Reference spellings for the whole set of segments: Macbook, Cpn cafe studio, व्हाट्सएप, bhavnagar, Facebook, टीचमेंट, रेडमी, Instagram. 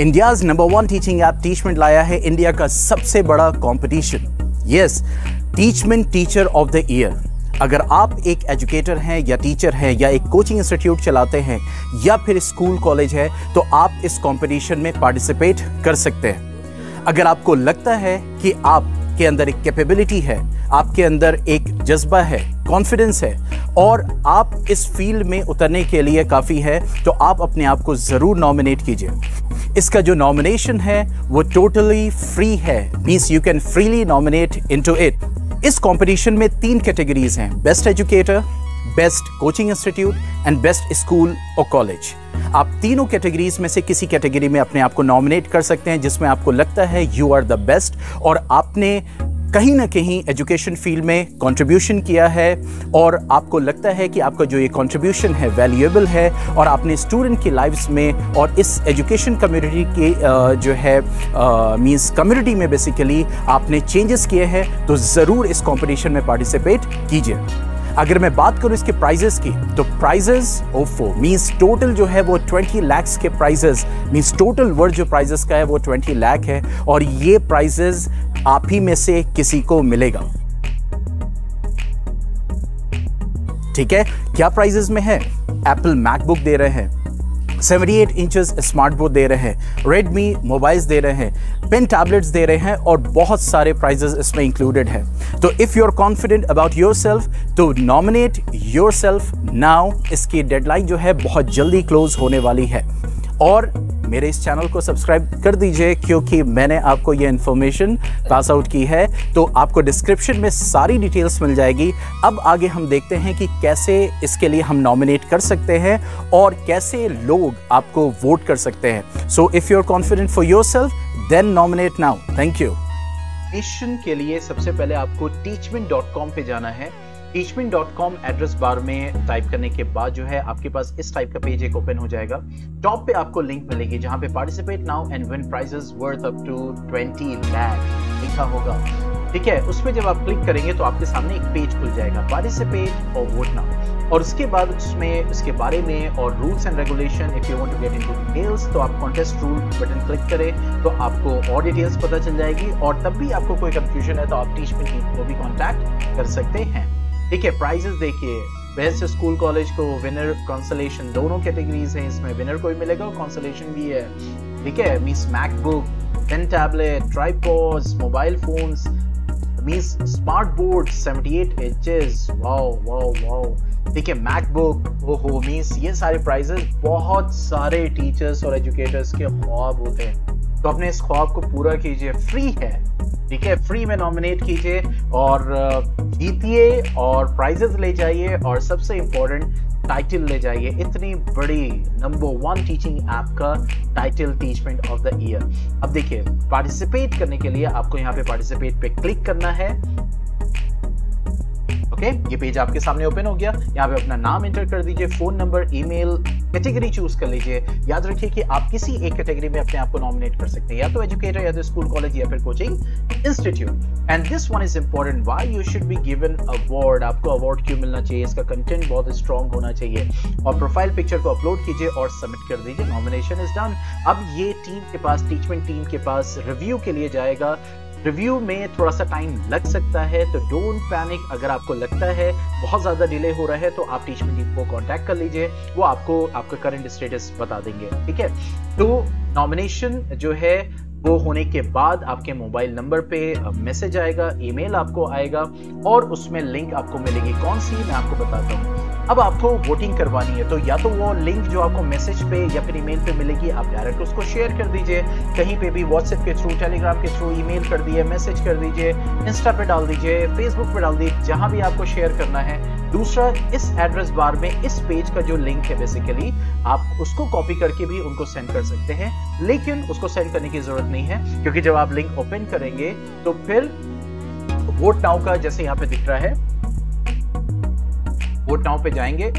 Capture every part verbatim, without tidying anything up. India's number one teaching app टीचमेंट लाया है India का सबसे बड़ा competition. Yes, टीचमेंट teacher of the year. अगर आप एक एजुकेटर हैं या टीचर हैं या एक कोचिंग इंस्टीट्यूट चलाते हैं या फिर स्कूल कॉलेज है तो आप इस कंपटीशन में पार्टिसिपेट कर सकते हैं। अगर आपको लगता है कि आपके अंदर एक कैपेबिलिटी है, आपके अंदर एक जज्बा है, कॉन्फिडेंस है और आप इस फील्ड में उतरने के लिए काफ़ी है तो आप अपने आप को ज़रूर नॉमिनेट कीजिए। इसका जो नॉमिनेशन है वो टोटली फ्री है, means you can freely nominate into it. इस कंपटीशन में तीन कैटेगरीज हैं, best educator, best coaching institute and best school और कॉलेज। आप तीनों कैटेगरीज में से किसी कैटेगरी में अपने आप को नॉमिनेट कर सकते हैं जिसमें आपको लगता है यू आर द बेस्ट और आपने कहीं ना कहीं एजुकेशन फील्ड में कंट्रीब्यूशन किया है और आपको लगता है कि आपका जो ये कंट्रीब्यूशन है वैल्यूएबल है और आपने स्टूडेंट की लाइफ्स में और इस एजुकेशन कम्युनिटी के जो है मींस कम्युनिटी में बेसिकली आपने चेंजेस किए हैं तो ज़रूर इस कंपटीशन में पार्टिसिपेट कीजिए। अगर मैं बात करूं इसके प्राइजेस की तो प्राइजेस ओफो मींस टोटल जो है वो बीस लाख के प्राइजेस मींस टोटल वर्ड जो प्राइजेस का है वो बीस लाख है और ये प्राइजेस आप ही में से किसी को मिलेगा। ठीक है, क्या प्राइजेस में है? एप्पल मैकबुक दे रहे हैं, अठहत्तर इंचेस स्मार्ट बोर्ड दे रहे हैं, रेडमी मोबाइल्स दे रहे हैं, पेन टैबलेट्स दे रहे हैं और बहुत सारे प्राइजेस इसमें इंक्लूडेड हैं। तो if you are confident about your self तो नॉमिनेट योर सेल्फ नाउ। इसकी डेडलाइन जो है बहुत जल्दी क्लोज होने वाली है और मेरे इस चैनल को सब्सक्राइब कर दीजिए क्योंकि मैंने आपको ये इन्फॉर्मेशन पास आउट की है तो आपको डिस्क्रिप्शन में सारी डिटेल्स मिल जाएगी। अब आगे हम देखते हैं कि कैसे इसके लिए हम नॉमिनेट कर सकते हैं और कैसे लोग आपको वोट कर सकते हैं। So if you are confident for your self then nominate now. Thank you. Nomination के लिए सबसे पहले आपको टीचमिंट डॉट कॉम पे जाना है। Teachmint dot com address bar में टाइप करने के बाद जो है आपके पास इस टाइप का पेज एक ओपन हो जाएगा। टॉप पे आपको लिंक मिलेगी जहाँ पे participate now and win prizes worth up to बीस लाख लिखा होगा। ठीक है, उसमें जब आप क्लिक करेंगे तो आपके सामने एक पेज खुल जाएगा, पार्टिसिपेट और वोट नाउ, और उसके बाद उसमें उसके बारे में और rules and regulation. If you want to get into details तो आप कॉन्टेस्ट रूल बटन क्लिक करें तो आपको और डिटेल्स पता चल जाएगी और तब भी आपको कोई कंफ्यूजन है तो आप टीचमिंट टीम को भी कॉन्टैक्ट कर सकते हैं। ठीक है, प्राइजेस देखिए, बेस्ट स्कूल कॉलेज को विनर कंसोलेशन दोनों कैटेगरीज हैं, इसमें विनर को भी मिलेगा और कंसोलेशन भी है। ठीक है, means MacBook, pen tablet, tripods, mobile phones, means smart board अठहत्तर इंचेस, वाओ वाओ वाओ। ठीक है, मैकबुक, ओहो, मींस ये सारे प्राइजेस बहुत सारे टीचर्स और एजुकेटर्स के ख्वाब होते हैं तो अपने इस ख्वाब को पूरा कीजिए, फ्री है। ठीक है, फ्री में नॉमिनेट कीजिए और जीतिए और प्राइजेस ले जाइए और सबसे इम्पोर्टेंट टाइटल ले जाइए। इतनी बड़ी नंबर वन टीचिंग ऐप का title टीचमेंट of the year. अब देखिए, पार्टिसिपेट करने के लिए आपको यहाँ पे पार्टिसिपेट पे क्लिक करना है। ओके, ये पेज आपके सामने ओपन हो गया। यहाँ पे अपना नाम एंटर कर दीजिए, phone number, email, category choose कर लीजिए। याद रखिए कि आप किसी एक कैटेगरी में अपने आप को नॉमिनेट कर सकते हैं, या तो एजुकेटर या तो स्कूल कॉलेज या फिर coaching institute. And this one is important, why you should be given award. आपको अवार्ड क्यों मिलना चाहिए? इसका कंटेंट बहुत स्ट्रॉन्ग होना चाहिए और प्रोफाइल पिक्चर को अपलोड कीजिए और सबमिट कर दीजिए। Nomination is done. अब ये टीम के पास, टीचमेंट टीम के पास रिव्यू के लिए जाएगा। रिव्यू में थोड़ा सा टाइम लग सकता है तो डोंट पैनिक। अगर आपको लगता है बहुत ज़्यादा डिले हो रहा है तो आप टीचमेंट टीम को कांटेक्ट कर लीजिए, वो आपको आपका करंट स्टेटस बता देंगे। ठीक है, तो नॉमिनेशन जो है वो होने के बाद आपके मोबाइल नंबर पे मैसेज आएगा, ईमेल आपको आएगा और उसमें लिंक आपको मिलेगी। कौन सी, मैं आपको बताता हूँ। अब आपको वोटिंग करवानी है तो या तो वो लिंक जो आपको मैसेज पे या फिर ईमेल पे मिलेगी आप डायरेक्ट उसको शेयर कर दीजिए कहीं पे भी, व्हाट्सएप के थ्रू, टेलीग्राम के थ्रू, ईमेल कर दिए, मैसेज कर दीजिए, इंस्टा पे डाल दीजिए, फेसबुक पे डाल दीजिए, जहाँ भी आपको शेयर करना है। दूसरा, इस एड्रेस बार में इस पेज का जो लिंक है बेसिकली आप उसको कॉपी करके भी उनको सेंड कर सकते हैं, लेकिन उसको सेंड करने की जरूरत नहीं है क्योंकि जब आप लिंक ओपन करेंगे तो फिर वोट नाउ का, जैसे यहाँ पे दिख रहा है, वोट नाउ पे जाएंगे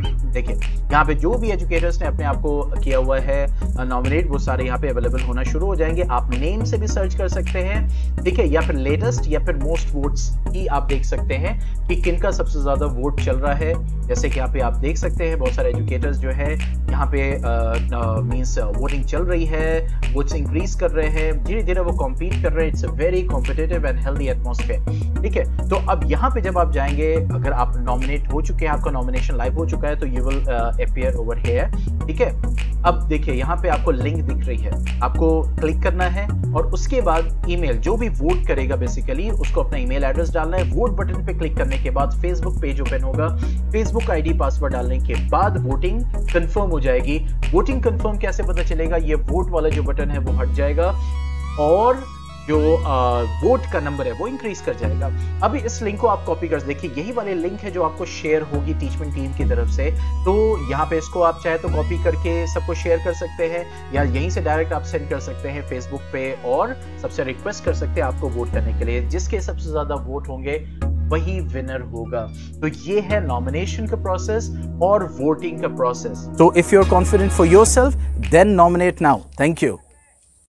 देखिए यहाँ पे जो भी एजुकेटर्स ने अपने आप को किया हुआ है नॉमिनेट, वो सारे यहाँ पे अवेलेबल होना शुरू हो जाएंगे। आप नेम से भी सर्च कर सकते हैं, ठीक है, या फिर लेटेस्ट या फिर मोस्ट वोट्स की आप देख सकते हैं कि किनका सबसे ज्यादा वोट चल रहा है। जैसे कि यहाँ पे आप देख सकते हैं बहुत सारे एजुकेटर्स जो है यहाँ पे मीन्स वोटिंग चल रही है, वोट्स इंक्रीज कर रहे हैं, धीरे धीरे वो कॉम्पीट कर रहे हैं। It's a very competitive and healthy atmosphere, ठीक है। तो अब यहाँ पे जब आप जाएंगे, अगर आप नॉमिनेट हो चुके हैं, आपका नॉमिनेशन लाइव हो चुका है, तो you will appear over here, ठीक है। अब देखिए यहाँ पे आपको लिंक दिख रही है, आपको क्लिक करना है और उसके बाद ईमेल, जो भी वोट करेगा बेसिकली उसको अपना ईमेल एड्रेस डालना है। वोट बटन पे क्लिक करने के बाद फेसबुक पेज ओपन होगा, फेसबुक आईडी पासवर्ड डालने के बाद वोटिंग कंफर्म हो जाएगी। वोटिंग कंफर्म कैसे पता चलेगा? ये वोट वाला जो बटन है वो हट जाएगा और जो वोट का नंबर है वो इंक्रीज कर जाएगा। अभी इस लिंक को आप कॉपी कर, देखिए यही वाले लिंक है जो आपको शेयर होगी टीचमेंट टीम की तरफ से, तो यहाँ पे इसको आप चाहे तो कॉपी करके सबको शेयर कर सकते हैं या यहीं से डायरेक्ट आप सेंड कर सकते हैं फेसबुक पे और सबसे रिक्वेस्ट कर सकते हैं आपको वोट करने के लिए। जिसके सबसे ज्यादा वोट होंगे वही विनर होगा। तो ये है नॉमिनेशन का प्रोसेस और वोटिंग का प्रोसेस। तो if you are confident for yourself then nominate now. Thank you.